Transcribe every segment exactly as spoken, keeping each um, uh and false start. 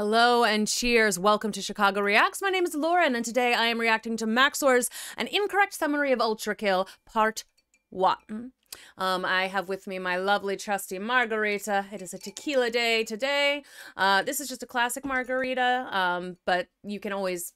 Hello and cheers. Welcome to Chicago Reacts. My name is Lauren and today I am reacting to Max zor An Incorrect Summary of ULTRAKILL, Part one. Um, I have with me my lovely trusty margarita. It is a tequila day today. Uh, this is just a classic margarita, um, but you can always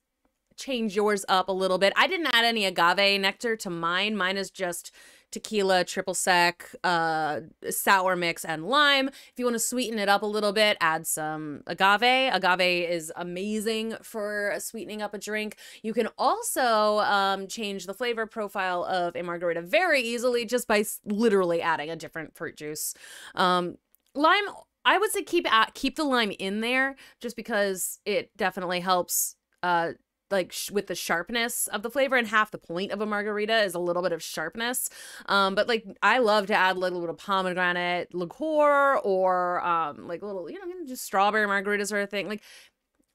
change yours up a little bit. I didn't add any agave nectar to mine. Mine is just tequila, triple sec, uh, sour mix, and lime. If you want to sweeten it up a little bit, add some agave. Agave is amazing for sweetening up a drink. You can also um, change the flavor profile of a margarita very easily just by literally adding a different fruit juice. Um, lime, I would say keep at, keep the lime in there just because it definitely helps uh, like sh with the sharpness of the flavor, and half the point of a margarita is a little bit of sharpness. Um, but like I love to add a little bit of pomegranate liqueur or um, like little, you know, just strawberry margaritas or a thing. Like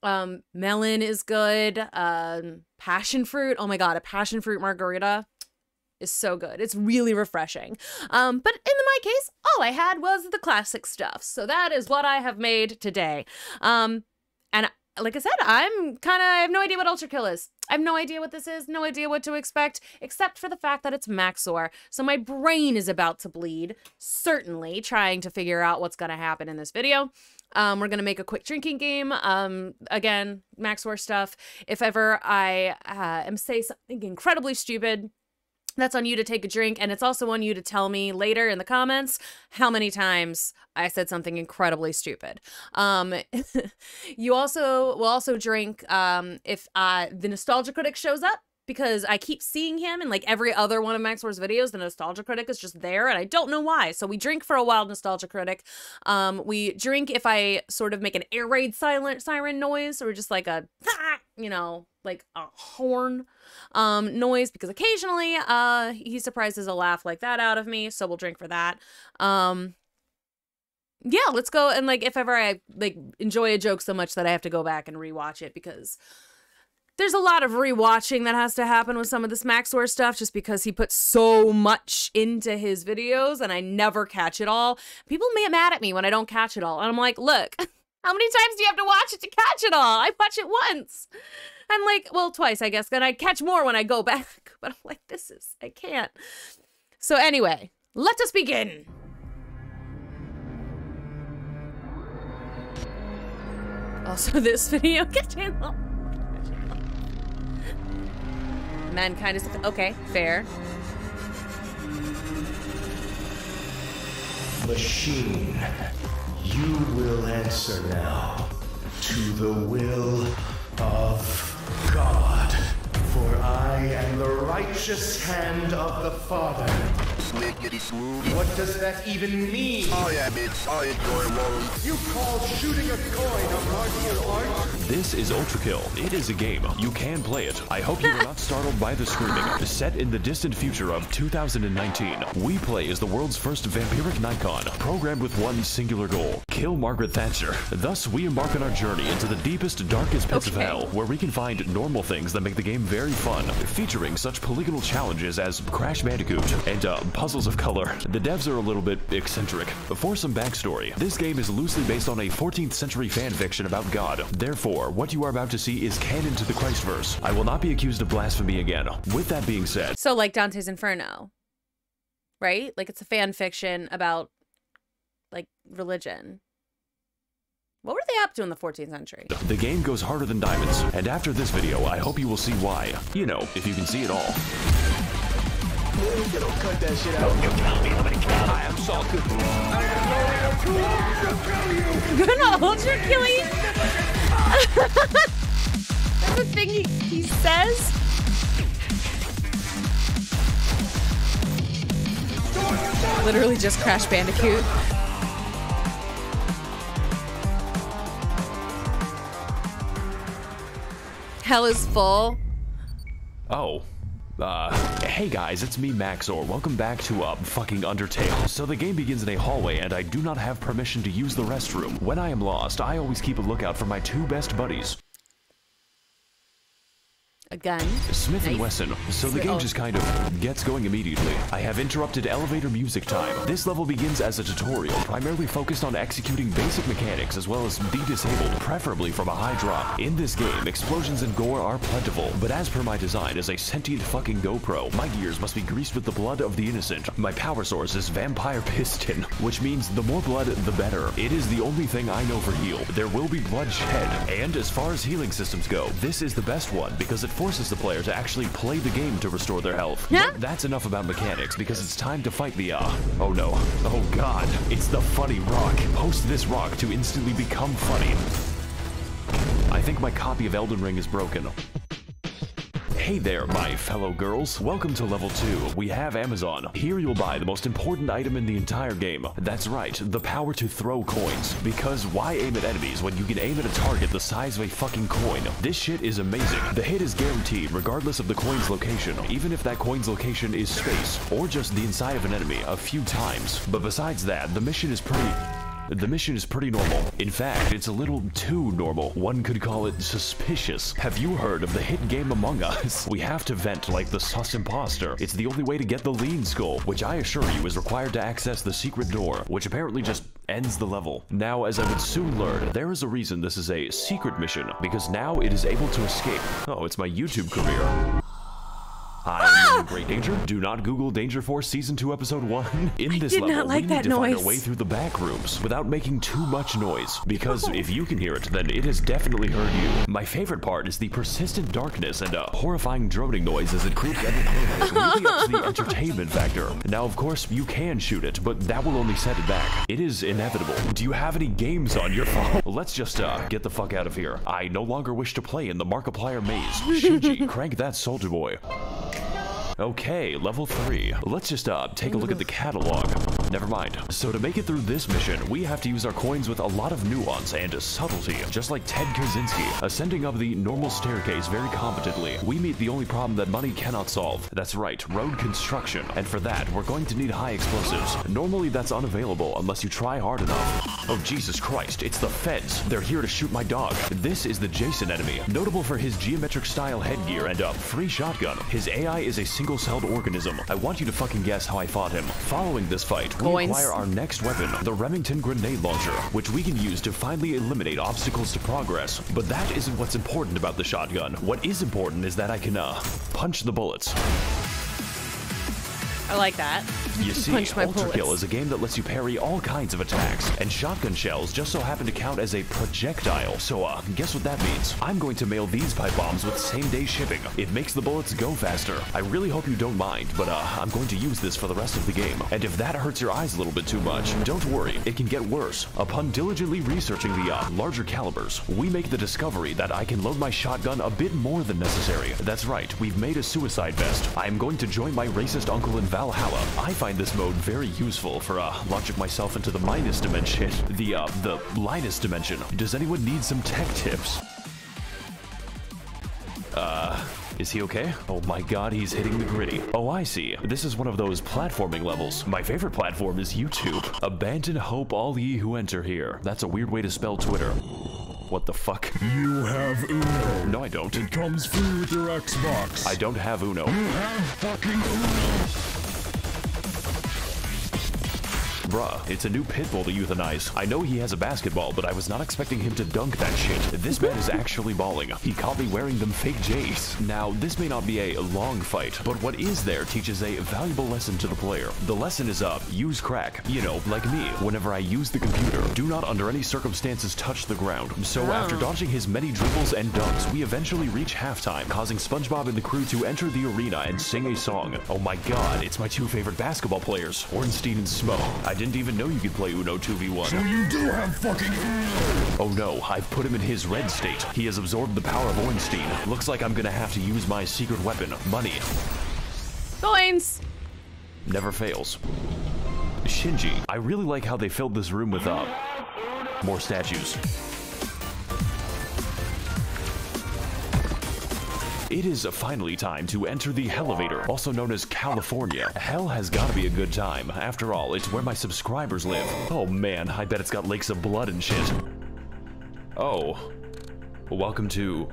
um, melon is good. Um, passion fruit. Oh my God, a passion fruit margarita is so good. It's really refreshing. Um, but in my case, all I had was the classic stuff. So that is what I have made today. Um, and I Like I said, I'm kind of, I have no idea what ULTRAKILL is. I have no idea what this is, no idea what to expect, except for the fact that it's Max zor. So my brain is about to bleed, certainly trying to figure out what's going to happen in this video. Um, we're going to make a quick drinking game. Um, again, Max zor stuff. If ever I uh, am say something incredibly stupid, that's on you to take a drink, and it's also on you to tell me later in the comments how many times I said something incredibly stupid. Um, you also will also drink um, if uh, the Nostalgia Critic shows up, because I keep seeing him in like every other one of Max zor's videos. The Nostalgia Critic is just there, and I don't know why. So we drink for a wild Nostalgia Critic. Um, we drink if I sort of make an air raid silent siren noise, or just like a, you know, like a horn um, noise, because occasionally uh, he surprises a laugh like that out of me. So we'll drink for that. Um, yeah, let's go. And like if ever I like enjoy a joke so much that I have to go back and rewatch it, because there's a lot of rewatching that has to happen with some of this Max zor stuff, just because he puts so much into his videos and I never catch it all. People get mad at me when I don't catch it all. And I'm like, look, how many times do you have to watch it to catch it all? I watch it once. I'm like, well, twice, I guess. And I catch more when I go back. But I'm like, this is, I can't. So anyway, let us begin. Also, this video contains mankind is okay, fair. Machine, you will answer now to the will of God, for I am the righteous hand of the Father. What does that even mean? I am it's I enjoy. You call shooting a coin a martial art? This is ULTRAKILL. It is a game. You can play it. I hope you were not startled by the screaming. Set in the distant future of two thousand nineteen, we play as the world's first vampiric Nikon, programmed with one singular goal: kill Margaret Thatcher. Thus, we embark on our journey into the deepest, darkest pits okay. of hell, where we can find normal things that make the game very fun, featuring such polygonal challenges as Crash Bandicoot and uh, puzzles of color. The devs are a little bit eccentric. For some backstory, this game is loosely based on a fourteenth century fan fiction about God. Therefore, what you are about to see is canon to the Christverse. I will not be accused of blasphemy again. With that being said, so like Dante's Inferno, right? Like it's a fan fiction about like religion. What were they up to in the fourteenth century? The game goes harder than diamonds, and after this video, I hope you will see why. You know, if you can see it all. Don't cut that shit out. You tell me, nobody can. I am so good. I am too old to kill you. You're not old to kill you. That's the thing he, he says. Literally just Crash Bandicoot. Hell is full. Oh. Uh, hey guys, it's me, Max zor. Welcome back to, uh, fucking Undertale. So the game begins in a hallway, and I do not have permission to use the restroom. When I am lost, I always keep a lookout for my two best buddies. A gun. Smith nice. and Wesson. So the game just kind of gets going immediately. I have interrupted elevator music time. This level begins as a tutorial, primarily focused on executing basic mechanics as well as the disabled, preferably from a high drop. In this game, explosions and gore are plentiful, but as per my design as a sentient fucking GoPro, my gears must be greased with the blood of the innocent. My power source is vampire piston, which means the more blood, the better. It is the only thing I know for heal. There will be bloodshed. And as far as healing systems go, this is the best one because it forces the player to actually play the game to restore their health. Huh? That's enough about mechanics because it's time to fight the, uh, oh no, oh god, it's the funny rock. Post this rock to instantly become funny. I think my copy of Elden Ring is broken. Hey there, my fellow girls. Welcome to level two. We have Amazon. Here you'll buy the most important item in the entire game. That's right, the power to throw coins. Because why aim at enemies when you can aim at a target the size of a fucking coin? This shit is amazing. The hit is guaranteed regardless of the coin's location, even if that coin's location is space or just the inside of an enemy a few times. But besides that, the mission is pretty... The mission is pretty normal. In fact, it's a little too normal. One could call it suspicious. Have you heard of the hit game Among Us? We have to vent like the sus imposter. It's the only way to get the lean skull, which I assure you is required to access the secret door, which apparently just ends the level. Now, as I would soon learn, there is a reason this is a secret mission, because now it is able to escape. Oh, it's my YouTube career. I'm in great danger. Do not Google Danger Force Season two Episode one. In this level, we need to find our way through the back rooms without making too much noise. Because if you can hear it, then it has definitely heard you. My favorite part is the persistent darkness and a horrifying droning noise as it creeps at the corners, really ups the entertainment factor. Now, of course, you can shoot it, but that will only set it back. It is inevitable. Do you have any games on your phone? Let's just, uh, get the fuck out of here. I no longer wish to play in the Markiplier maze. Shuji, crank that soldier boy. Okay, level three. Let's just uh, take a look at the catalog. Never mind. So to make it through this mission, we have to use our coins with a lot of nuance and a subtlety, just like Ted Kaczynski, ascending up the normal staircase very competently. We meet the only problem that money cannot solve. That's right, road construction. And for that, we're going to need high explosives. Normally, that's unavailable unless you try hard enough. Oh, Jesus Christ, it's the feds. They're here to shoot my dog. This is the Jason enemy, notable for his geometric style headgear and a free shotgun. His A I is a single celled organism. I want you to fucking guess how I fought him. Following this fight, we Coins. acquire our next weapon, the Remington grenade launcher, which we can use to finally eliminate obstacles to progress. But that isn't what's important about the shotgun. What is important is that I can, uh, punch the bullets. I like that. You see, UltraKill is a game that lets you parry all kinds of attacks, and shotgun shells just so happen to count as a projectile. So, uh, guess what that means? I'm going to mail these pipe bombs with same-day shipping. It makes the bullets go faster. I really hope you don't mind, but, uh, I'm going to use this for the rest of the game. And if that hurts your eyes a little bit too much, don't worry, it can get worse. Upon diligently researching the, uh, larger calibers, we make the discovery that I can load my shotgun a bit more than necessary. That's right, we've made a suicide vest. I am going to join my racist uncle in Valhalla. I find this mode very useful for uh, launching myself into the Minus dimension. The, uh, the Linus dimension. Does anyone need some tech tips? Uh... Is he okay? Oh my god, he's hitting the gritty. Oh, I see. This is one of those platforming levels. My favorite platform is YouTube. Abandon hope all ye who enter here. That's a weird way to spell Twitter. What the fuck? You have Uno. No, I don't. It comes free with your Xbox. I don't have Uno. You have fucking Uno. Bruh, it's a new pit bull to euthanize. I know he has a basketball, but I was not expecting him to dunk that shit. This man is actually balling. He caught me wearing them fake J's. Now, this may not be a long fight, but what is there teaches a valuable lesson to the player. The lesson is up. Use crack. You know, like me, whenever I use the computer. Do not under any circumstances touch the ground. So oh. after dodging his many dribbles and dunks, we eventually reach halftime, causing SpongeBob and the crew to enter the arena and sing a song. Oh my god, it's my two favorite basketball players, Ornstein and Smough. I didn't even know you could play Uno two v one. So you do have fucking Uno! Oh no, I've put him in his red state. He has absorbed the power of Ornstein. Looks like I'm gonna have to use my secret weapon, money. Coins! Never fails. Shinji, I really like how they filled this room with, uh, more statues. It is finally time to enter the elevator, also known as California. Hell has gotta be a good time. After all, it's where my subscribers live. Oh man, I bet it's got lakes of blood and shit. Oh. Welcome to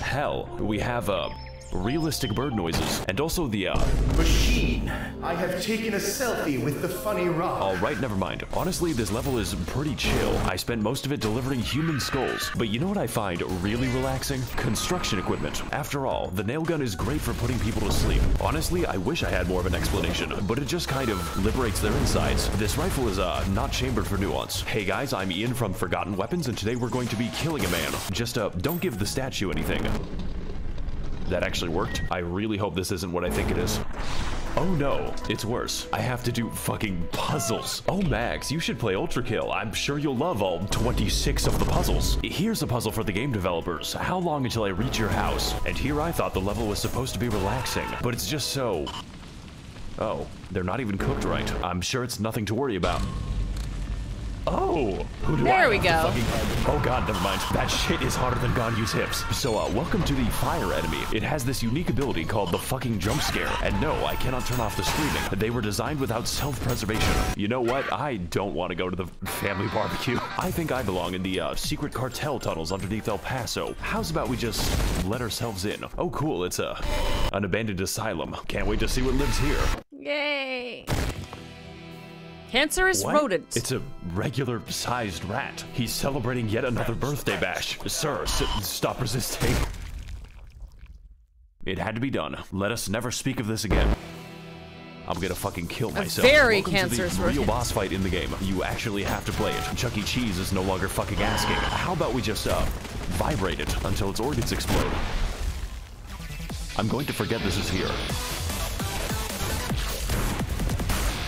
hell. We have a realistic bird noises, and also the, uh... machine. I have taken a selfie with the funny rock. Alright, never mind. Honestly, this level is pretty chill. I spent most of it delivering human skulls, but you know what I find really relaxing? Construction equipment. After all, the nail gun is great for putting people to sleep. Honestly, I wish I had more of an explanation, but it just kind of liberates their insides. This rifle is, uh, not chambered for nuance. Hey guys, I'm Ian from Forgotten Weapons, and today we're going to be killing a man. Just, uh, don't give the statue anything. That actually worked. I really hope this isn't what I think it is. Oh no, it's worse. I have to do fucking puzzles. Oh Max, you should play ULTRAKILL. I'm sure you'll love all twenty-six of the puzzles. Here's a puzzle for the game developers. How long until I reach your house? And here I thought the level was supposed to be relaxing, but it's just so... Oh, they're not even cooked right. I'm sure it's nothing to worry about. Oh, who do there I we go. Fucking... Oh god, never mind. That shit is hotter than Ganyu's hips. So, uh, welcome to the fire enemy. It has this unique ability called the fucking jump scare. And no, I cannot turn off the screaming. They were designed without self-preservation. You know what? I don't want to go to the family barbecue. I think I belong in the uh, secret cartel tunnels underneath El Paso. How's about we just let ourselves in? Oh, cool. It's a an abandoned asylum. Can't wait to see what lives here. Yay. Cancerous what? Rodents. It's a regular-sized rat. He's celebrating yet another birthday bash. Sir, s stop resisting. It had to be done. Let us never speak of this again. I'm gonna fucking kill myself. A very Welcome cancerous to the real boss fight in the game. You actually have to play it. Chuck E. Cheese is no longer fucking asking. How about we just, uh, vibrate it until its organs explode? I'm going to forget this is here.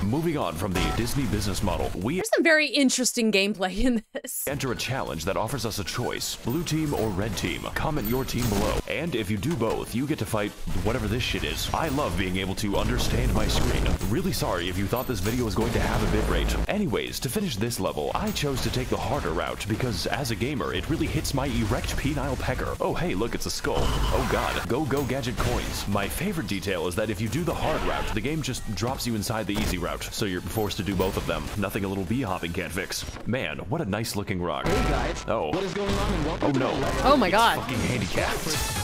Moving on from the Disney business model, we- There's some very interesting gameplay in this. Enter a challenge that offers us a choice, blue team or red team. Comment your team below. And if you do both, you get to fight whatever this shit is. I love being able to understand my screen. Really sorry if you thought this video was going to have a bitrate. Anyways, to finish this level, I chose to take the harder route because as a gamer, it really hits my erect penile pecker. Oh hey, look, it's a skull. Oh god, go go gadget coins. My favorite detail is that if you do the hard route, the game just drops you inside the easy route. So you're forced to do both of them. Nothing a little bee hopping can't fix. Man, what a nice looking rock. Hey guys. Oh. What is going on and welcome oh no. Oh my god. It's fucking handicapped.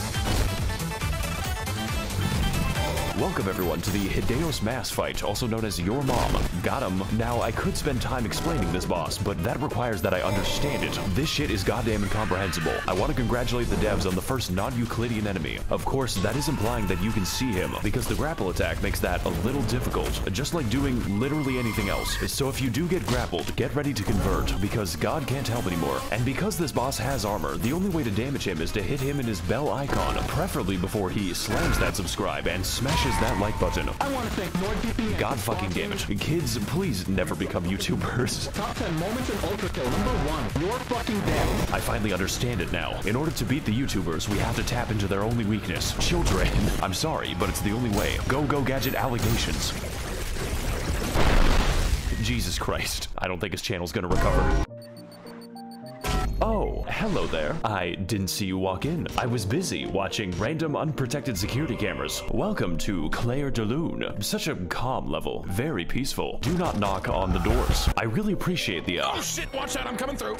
Welcome everyone to the Hideos Mass Fight, also known as Your Mom. Got him. Now, I could spend time explaining this boss, but that requires that I understand it. This shit is goddamn incomprehensible. I want to congratulate the devs on the first non-Euclidean enemy. Of course, that is implying that you can see him, because the grapple attack makes that a little difficult, just like doing literally anything else. So if you do get grappled, get ready to convert, because God can't help anymore. And because this boss has armor, the only way to damage him is to hit him in his bell icon, preferably before he slams that subscribe and smashes that like button. I want to thank NordVPN. God fucking damn it. Kids, please never become YouTubers. Top ten moments in UltraKill. Number one, you're fucking dead. I finally understand it now. In order to beat the YouTubers, we have to tap into their only weakness, children. I'm sorry, but it's the only way. Go, go, gadget allegations. Jesus Christ. I don't think his channel's gonna recover. Oh, hello there. I didn't see you walk in. I was busy watching random unprotected security cameras. Welcome to Claire de Lune. Such a calm level. Very peaceful. Do not knock on the doors. I really appreciate the uh, oh shit, watch that, I'm coming through.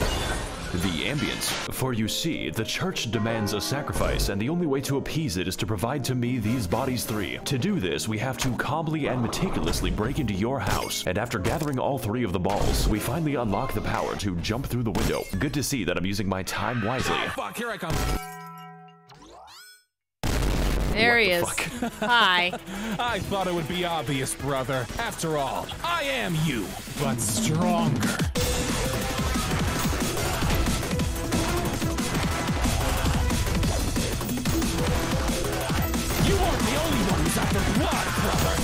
The ambience. For you see, the church demands a sacrifice, and the only way to appease it is to provide to me these bodies three. To do this, we have to calmly and meticulously break into your house, and after gathering all three of the balls, we finally unlock the power to jump through the window. Good to see that I'm using my time wisely. Oh, fuck, here I come. There he is. Hi. I thought it would be obvious, brother. After all, I am you, but stronger. You aren't the only one who's after blood, brother!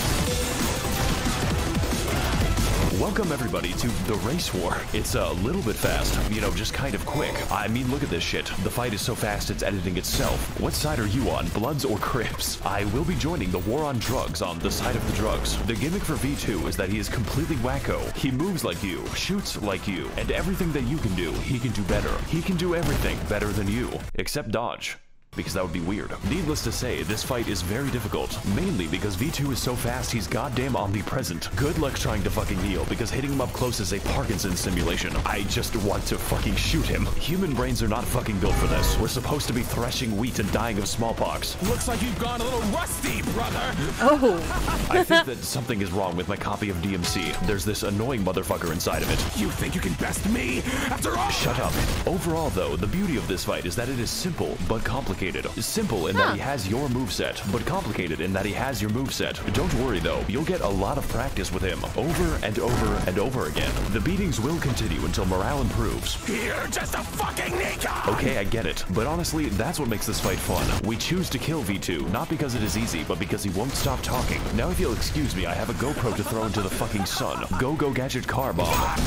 Welcome everybody to the race war. It's a little bit fast, you know, just kind of quick. I mean, look at this shit. The fight is so fast it's editing itself. What side are you on, Bloods or Crips? I will be joining the war on drugs on the side of the drugs. The gimmick for V two is that he is completely wacko. He moves like you, shoots like you, and everything that you can do, he can do better. He can do everything better than you, except dodge. because that would be weird. Needless to say, this fight is very difficult, mainly because V two is so fast he's goddamn omnipresent. Good luck trying to fucking heal, because hitting him up close is a Parkinson's simulation. I just want to fucking shoot him. Human brains are not fucking built for this. We're supposed to be threshing wheat and dying of smallpox. Looks like you've gone a little rusty, brother! Oh! I think that something is wrong with my copy of D M C. There's this annoying motherfucker inside of it. You think you can best me? After all! Shut up. Overall, though, the beauty of this fight is that it is simple, but complicated. Simple in huh. that he has your moveset, but complicated in that he has your moveset. Don't worry though, you'll get a lot of practice with him, over and over and over again. The beatings will continue until morale improves. You're just a fucking Nikon! Okay, I get it, but honestly, that's what makes this fight fun. We choose to kill V two, not because it is easy, but because he won't stop talking. Now if you'll excuse me, I have a GoPro to throw into the fucking sun. Go Go Gadget Car Bomb.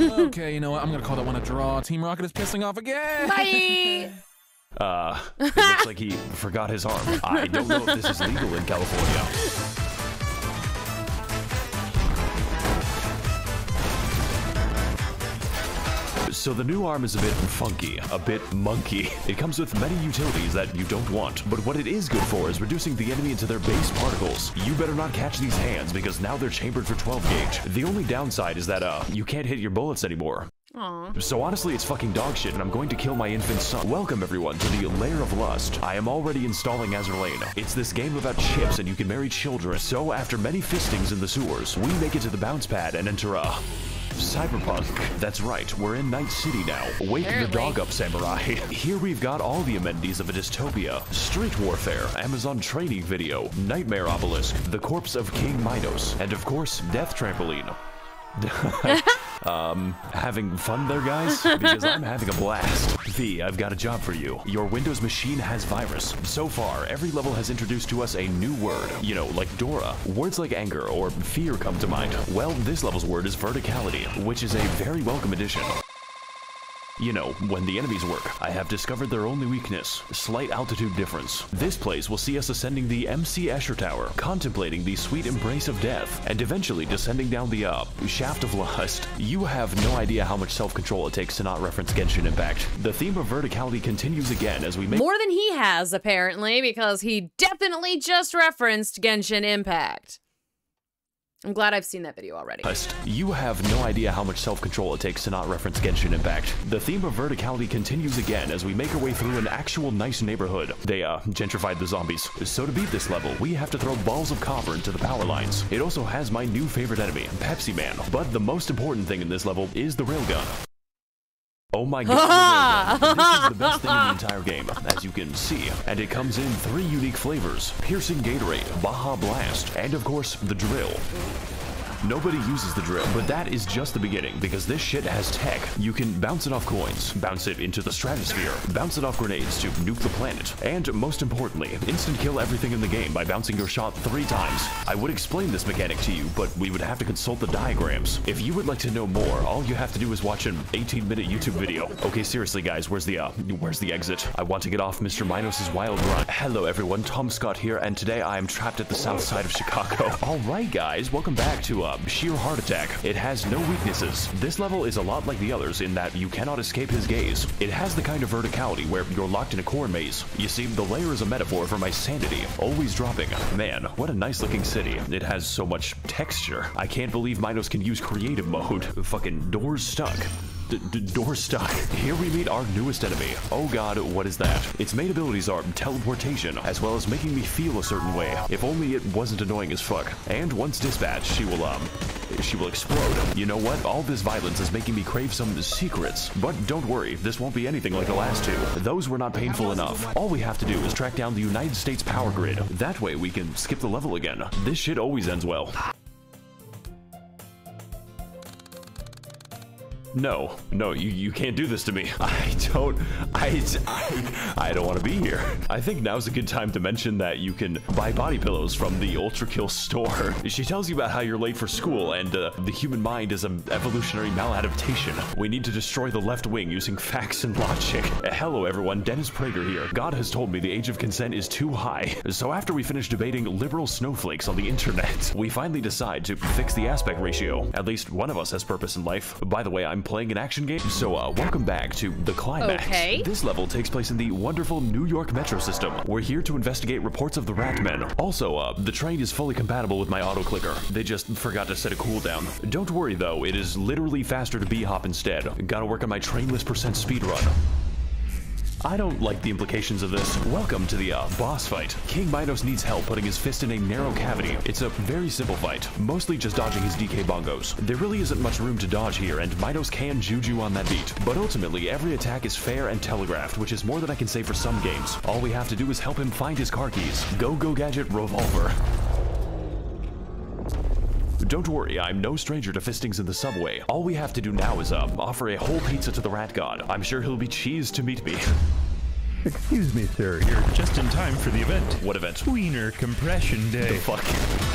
Okay, you know what, I'm gonna call that one a draw. Team Rocket is pissing off again! Bye! Uh, it looks like he forgot his arm. I don't know if this is legal in California. So the new arm is a bit funky, a bit monkey. It comes with many utilities that you don't want, but what it is good for is reducing the enemy into their base particles. You better not catch these hands because now they're chambered for twelve gauge. The only downside is that, uh, you can't hit your bullets anymore. Aww. So honestly, it's fucking dog shit, and I'm going to kill my infant son. Welcome everyone to the Lair of Lust. I am already installing Azur Lane. It's this game about chips and you can marry children. So after many fistings in the sewers, we make it to the bounce pad and enter a... cyberpunk. That's right, we're in Night City now. Wake Apparently. the dog up, samurai. Here we've got all the amenities of a dystopia. Street warfare, Amazon training video, Nightmare Obelisk, the corpse of King Minos, and of course, Death Trampoline. Um, having fun there, guys? Because I'm having a blast. V, I've got a job for you. Your Windows machine has virus. So far, every level has introduced to us a new word. You know, like Dora. Words like anger or fear come to mind. Well, this level's word is verticality, which is a very welcome addition. You know, when the enemies work, I have discovered their only weakness, slight altitude difference. This place will see us ascending the M C Escher Tower, contemplating the sweet embrace of death, and eventually descending down the, uh, shaft of lust. You have no idea how much self-control it takes to not reference Genshin Impact. The theme of verticality continues again as we make- More than he has, apparently, because he definitely just referenced Genshin Impact. I'm glad I've seen that video already. You have no idea how much self-control it takes to not reference Genshin Impact. The theme of verticality continues again as we make our way through an actual nice neighborhood. They, uh, gentrified the zombies. So to beat this level, we have to throw balls of copper into the power lines. It also has my new favorite enemy, Pepsi Man. But the most important thing in this level is the railgun. Oh my god, this is the best thing in the entire game, as you can see. And it comes in three unique flavors, Piercing Gatorade, Baja Blast, and of course, the drill. Nobody uses the drill, but that is just the beginning, because this shit has tech. You can bounce it off coins, bounce it into the stratosphere, bounce it off grenades to nuke the planet, and most importantly, instant kill everything in the game by bouncing your shot three times. I would explain this mechanic to you, but we would have to consult the diagrams. If you would like to know more, all you have to do is watch an eighteen minute YouTube video. Okay, seriously guys, where's the, uh, where's the exit? I want to get off Mister Minos' wild run. Hello everyone, Tom Scott here, and today I am trapped at the south side of Chicago. Alright guys, welcome back to, uh, Sheer Heart Attack. It has no weaknesses. This level is a lot like the others in that you cannot escape his gaze. It has the kind of verticality where you're locked in a corn maze. You see, the layer is a metaphor for my sanity, always dropping. Man, what a nice looking city. It has so much texture. I can't believe Minos can use creative mode. Fucking doors stuck. D d door stuck. Here we meet our newest enemy. Oh god, what is that? Its main abilities are teleportation, as well as making me feel a certain way. If only it wasn't annoying as fuck. And once dispatched, she will, um, she will explode. You know what? All this violence is making me crave some secrets. But don't worry, this won't be anything like the last two. Those were not painful enough. All we have to do is track down the United States power grid. That way we can skip the level again. This shit always ends well. No, no, you, you can't do this to me. I don't, I, I, I don't want to be here. I think now's a good time to mention that you can buy body pillows from the ULTRAKILL store. She tells you about how you're late for school and uh, the human mind is an evolutionary maladaptation. We need to destroy the left wing using facts and logic. Uh, hello everyone, Dennis Prager here. God has told me the age of consent is too high. So after we finish debating liberal snowflakes on the internet, we finally decide to fix the aspect ratio. At least one of us has purpose in life. By the way, I'm I'm playing an action game. So uh, welcome back to The Climax. Okay. This level takes place in the wonderful New York metro system. We're here to investigate reports of the Ratmen. Also, uh, the train is fully compatible with my auto clicker. They just forgot to set a cooldown. Don't worry though, it is literally faster to B-hop instead. Gotta work on my trainless percent speedrun. I don't like the implications of this. Welcome to the uh, boss fight. King Minos needs help putting his fist in a narrow cavity. It's a very simple fight, mostly just dodging his D K bongos. There really isn't much room to dodge here, and Minos can juju on that beat. But ultimately, every attack is fair and telegraphed, which is more than I can say for some games. All we have to do is help him find his car keys. Go, go, gadget, revolver. Don't worry, I'm no stranger to fistings in the subway. All we have to do now is um, offer a whole pizza to the rat god. I'm sure he'll be cheesed to meet me. Excuse me, sir. You're just in time for the event. What event? Wiener compression day. The fuck?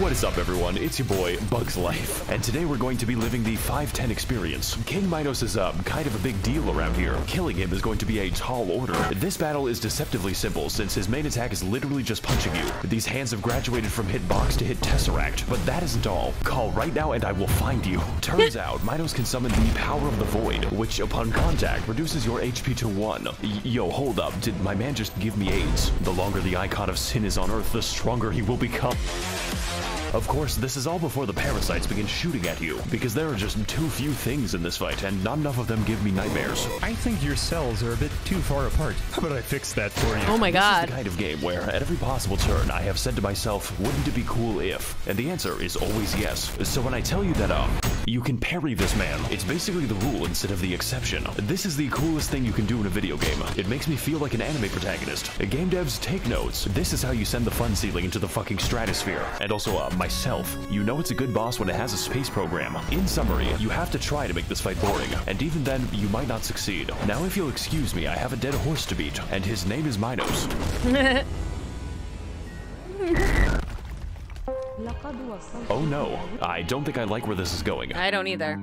What is up, everyone? It's your boy, Bugs Life, and today we're going to be living the five ten experience. King Minos is uh, kind of a big deal around here. Killing him is going to be a tall order. This battle is deceptively simple, since his main attack is literally just punching you. These hands have graduated from hitbox to hit tesseract, but that isn't all. Call right now and I will find you. Turns out, Minos can summon the power of the void, which, upon contact, reduces your H P to one. Y yo, hold up, did my man just give me AIDS? The longer the icon of sin is on Earth, the stronger he will become. Of course, this is all before the parasites begin shooting at you, because there are just too few things in this fight, and not enough of them give me nightmares. I think your cells are a bit too far apart, but I fixed that for you. Oh my god. This is the kind of game where, at every possible turn, I have said to myself, wouldn't it be cool if? And the answer is always yes. So when I tell you that, um, you can parry this man, it's basically the rule instead of the exception. This is the coolest thing you can do in a video game. It makes me feel like an anime protagonist. Game devs, take notes. This is how you send the fun ceiling into the fucking stratosphere. And also, um, myself. You know it's a good boss when it has a space program. In summary, you have to try to make this fight boring, and even then, you might not succeed. Now if you'll excuse me, I have a dead horse to beat, and his name is Minos. Oh no, I don't think I like where this is going. I don't either.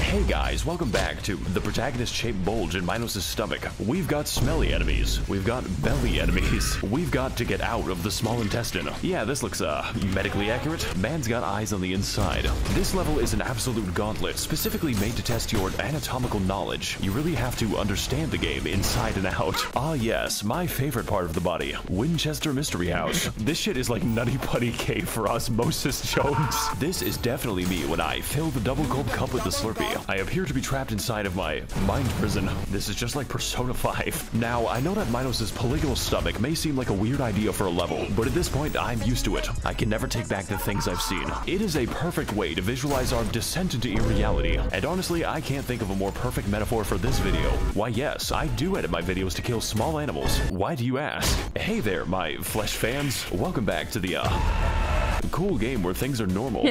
Hey guys, welcome back to the protagonist-shaped bulge in Minos' stomach. We've got smelly enemies. We've got belly enemies. We've got to get out of the small intestine. Yeah, this looks, uh, medically accurate. Man's got eyes on the inside. This level is an absolute gauntlet, specifically made to test your anatomical knowledge. You really have to understand the game inside and out. Ah yes, my favorite part of the body, Winchester Mystery House. This shit is like Nutty Putty K for Osmosis Jones. This is definitely me when I fill the double gold cup with the Slurpee. I appear to be trapped inside of my mind prison. This is just like Persona five. Now, I know that Minos' polygonal stomach may seem like a weird idea for a level, but at this point, I'm used to it. I can never take back the things I've seen. It is a perfect way to visualize our descent into irreality, and honestly, I can't think of a more perfect metaphor for this video. Why yes, I do edit my videos to kill small animals. Why do you ask? Hey there, my flesh fans. Welcome back to the, uh, cool game where things are normal.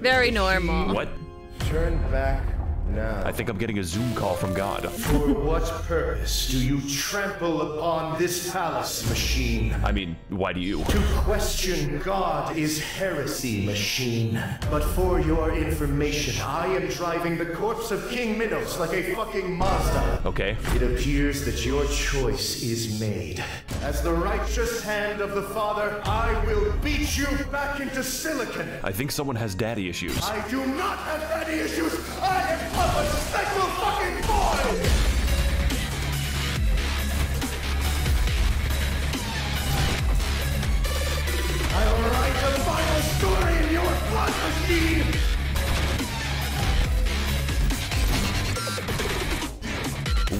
Very normal. What? Turn back now. I think I'm getting a Zoom call from God. For what purpose do you trample upon this palace, machine? I mean, why do you? To question God is heresy, machine. But for your information, I am driving the corpse of King Minos like a fucking Mazda. Okay. It appears that your choice is made. As the righteous hand of the Father, I will beat you back into silicon. I think someone has daddy issues. I do not have daddy issues. I am a sexual fucking boy. I will write the final story in your blood, machine.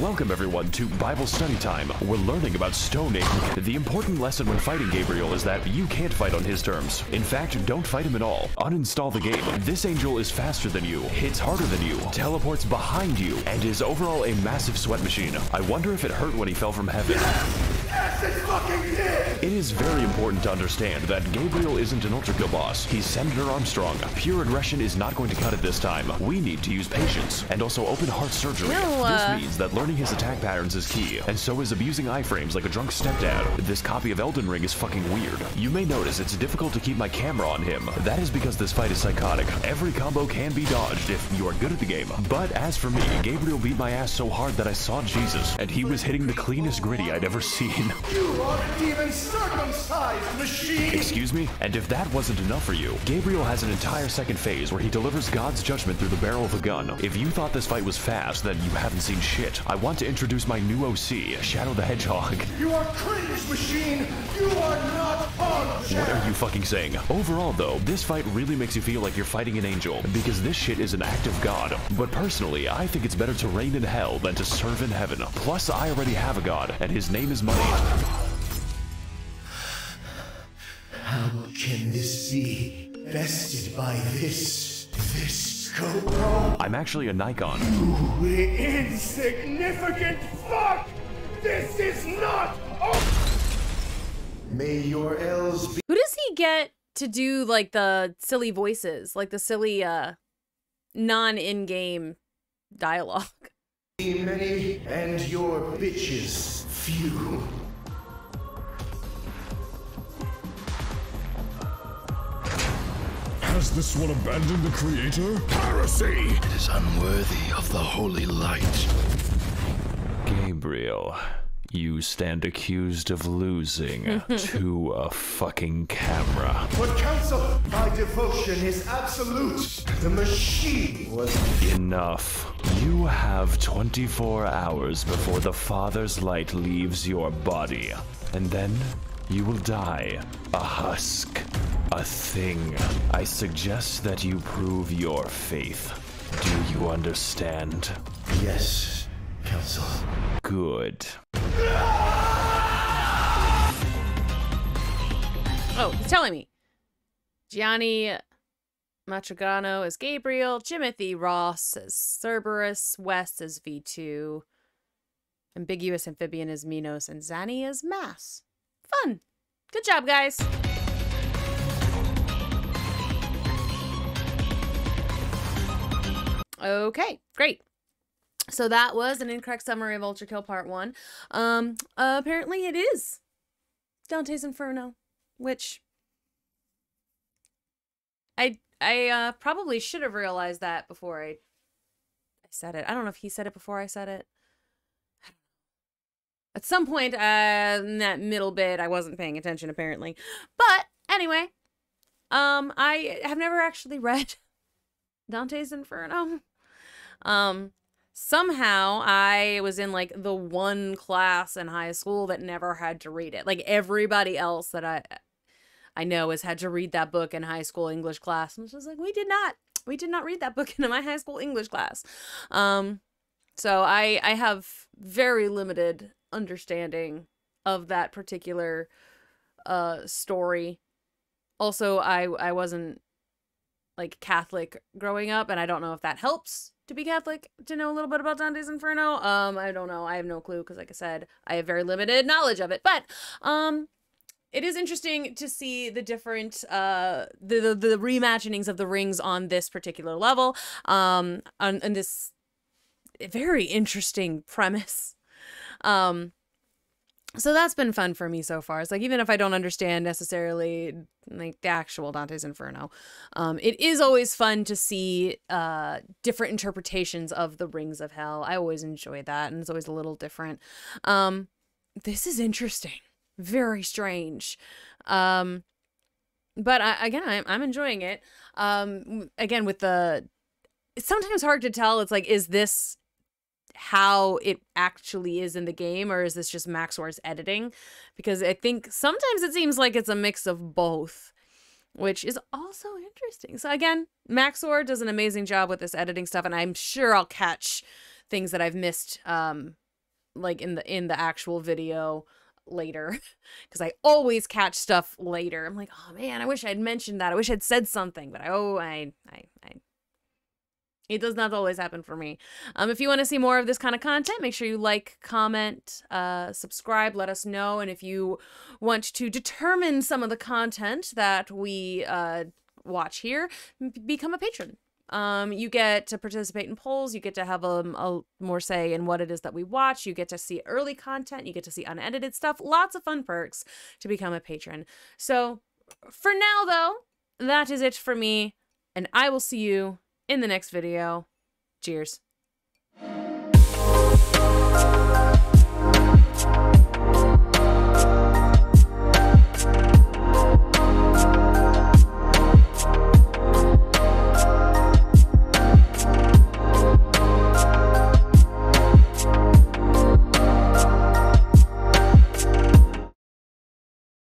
Welcome everyone to Bible Study Time. We're learning about stoning. The important lesson when fighting Gabriel is that you can't fight on his terms. In fact, don't fight him at all. Uninstall the game. This angel is faster than you, hits harder than you, teleports behind you, and is overall a massive sweat machine. I wonder if it hurt when he fell from heaven. Yes! Yes, it fucking did! It is very important to understand that Gabriel isn't an UltraKill boss. He's Senator Armstrong. Pure aggression is not going to cut it this time. We need to use patience and also open heart surgery. No, uh... This means that learning his attack patterns is key, and so is abusing iframes like a drunk stepdad. This copy of Elden Ring is fucking weird. You may notice it's difficult to keep my camera on him. That is because this fight is psychotic. Every combo can be dodged if you are good at the game. But as for me, Gabriel beat my ass so hard that I saw Jesus, and he was hitting the cleanest gritty I'd ever seen. You are a demon circumcised machine! Excuse me? And if that wasn't enough for you, Gabriel has an entire second phase where he delivers God's judgment through the barrel of a gun. If you thought this fight was fast, then you haven't seen shit. I want to introduce my new O C, Shadow the Hedgehog. You are cringe, machine! You are not on shit! What are you fucking saying? Overall though, this fight really makes you feel like you're fighting an angel, because this shit is an act of God. But personally, I think it's better to reign in hell than to serve in heaven. Plus, I already have a god, and his name is money. How can this be bested by this, this GoPro? I'm actually a Nikon. You insignificant fuck! This is not May your L's be. Who does he get to do like the silly voices, like the silly uh non-in-game dialogue? Many and your bitches few. Has this one abandoned the creator? Heresy! It is unworthy of the holy light. Gabriel, you stand accused of losing to a fucking camera. But counsel, my devotion is absolute. The machine was... Enough. You have twenty-four hours before the Father's light leaves your body. And then you will die. A husk. A thing. I suggest that you prove your faith. Do you understand? Yes, counsel. Good. Oh, he's telling me. Gianni Matrogano as Gabriel, Jimothy Ross as Cerberus, West as V two, Ambiguous Amphibian as Minos, and Zanny as Mass. Fun. Good job, guys. Okay, great. So that was an incorrect summary of UltraKill Part One. Um, uh, apparently it is Dante's Inferno, which I I uh, probably should have realized that before I, I said it. I don't know if he said it before I said it. At some point uh, in that middle bit, I wasn't paying attention apparently. But anyway, um, I have never actually read Dante's Inferno. Um. Somehow I was in like the one class in high school that never had to read it. Like everybody else that I I know has had to read that book in high school English class. And it's just like, we did not. We did not read that book in my high school English class. Um, so I, I have very limited understanding of that particular uh, story. Also, I, I wasn't like Catholic growing up, and I don't know if that helps to be Catholic, to know a little bit about Dante's Inferno. Um, I don't know. I have no clue because, like I said, I have very limited knowledge of it. But um, it is interesting to see the different, uh, the, the, the reimaginings of the rings on this particular level, um, on, on this very interesting premise. Um, so that's been fun for me so far. It's like, even if I don't understand necessarily like the actual Dante's Inferno, um, it is always fun to see uh, different interpretations of the rings of hell. I always enjoy that, and it's always a little different. Um, this is interesting, very strange, um, but I, again, I'm, I'm enjoying it. Um, again, with the, it's sometimes hard to tell. It's like, is this how it actually is in the game, or is this just Max sor's editing? Because I think sometimes it seems like it's a mix of both, which is also interesting. So again, Max sor does an amazing job with this editing stuff, and I'm sure I'll catch things that I've missed, um, like in the in the actual video later, because I always catch stuff later. I'm like, oh man, I wish I'd mentioned that. I wish I'd said something, but I, oh, I, I, I It does not always happen for me. Um, if you want to see more of this kind of content, make sure you like, comment, uh, subscribe, let us know. And if you want to determine some of the content that we uh, watch here, become a patron. Um, you get to participate in polls. You get to have um, a more say in what it is that we watch. You get to see early content. You get to see unedited stuff. Lots of fun perks to become a patron. So for now, though, that is it for me. And I will see you in the next video. Cheers.